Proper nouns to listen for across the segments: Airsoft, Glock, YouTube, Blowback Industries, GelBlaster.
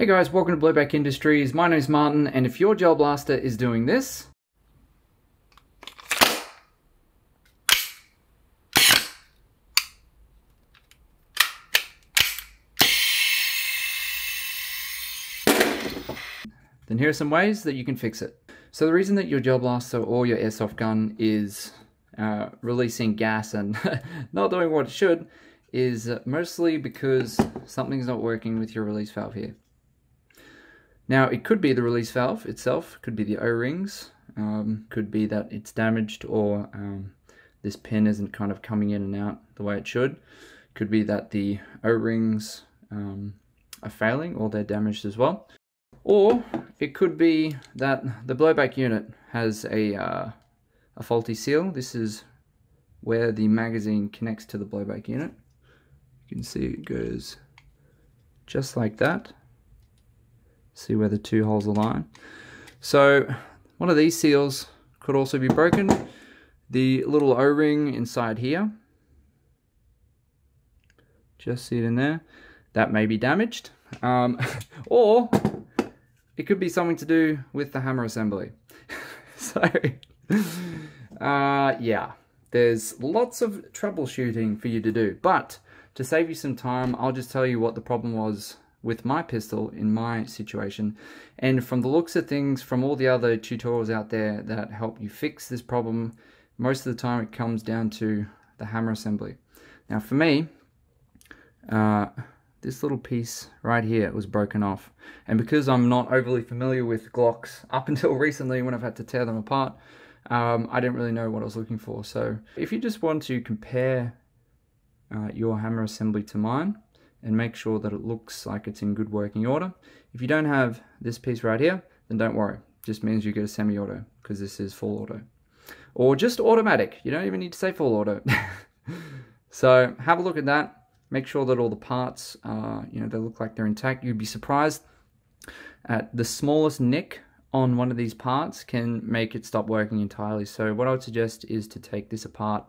Hey guys, welcome to Blowback Industries. My name's Martin, and if your gel blaster is doing this, then here are some ways that you can fix it. So the reason that your gel blaster or your airsoft gun is releasing gas and not doing what it should is mostly because something's not working with your release valve here. Now, it could be the release valve itself, could be the O-rings, could be that it's damaged or this pin isn't kind of coming in and out the way it should. Could be that the O-rings are failing or they're damaged as well. Or it could be that the blowback unit has a faulty seal. This is where the magazine connects to the blowback unit. You can see it goes just like that. See where the two holes align. So one of these seals could also be broken. The little O-ring inside here, just see it in there, that may be damaged. Or it could be something to do with the hammer assembly. So yeah, there's lots of troubleshooting for you to do, but to save you some time, I'll just tell you what the problem was with my pistol in my situation. And from the looks of things, from all the other tutorials out there that help you fix this problem, most of the time it comes down to the hammer assembly. Now for me, this little piece right here was broken off. And because I'm not overly familiar with Glocks, up until recently when I've had to tear them apart, I didn't really know what I was looking for. So if you just want to compare your hammer assembly to mine, and make sure that it looks like it's in good working order. If you don't have this piece right here, then don't worry. It just means you get a semi-auto, because this is full auto. Or just automatic. You don't even need to say full auto. So have a look at that. Make sure that all the parts, they look like they're intact. You'd be surprised at the smallest nick on one of these parts can make it stop working entirely. So what I would suggest is to take this apart.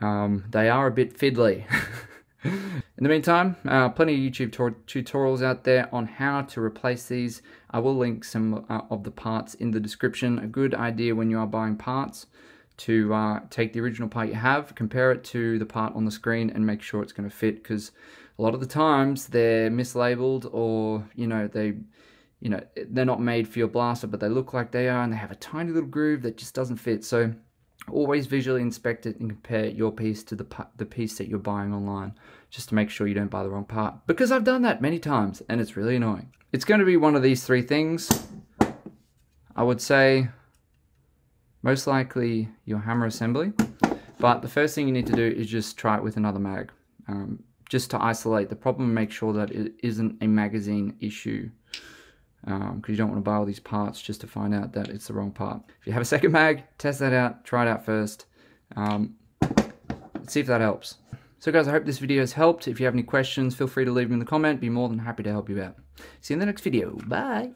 They are a bit fiddly. In the meantime, plenty of YouTube tutorials out there on how to replace these. I will link some of the parts in the description. A good idea when you are buying parts to take the original part you have, compare it to the part on the screen, and make sure it's going to fit, because a lot of the times they're mislabeled, or they're not made for your blaster, but they look like they are, and they have a tiny little groove that just doesn't fit. So always visually inspect it and compare your piece to the piece that you're buying online, just to make sure you don't buy the wrong part, because I've done that many times and it's really annoying. It's going to be one of these three things. I would say most likely your hammer assembly, but the first thing you need to do is just try it with another mag, just to isolate the problem and make sure that it isn't a magazine issue. Because you don't want to buy all these parts just to find out that it's the wrong part. If you have a second mag, test that out, try it out first. Let's see if that helps. So guys, I hope this video has helped. If you have any questions, feel free to leave them in the comment. Be more than happy to help you out. See you in the next video. Bye.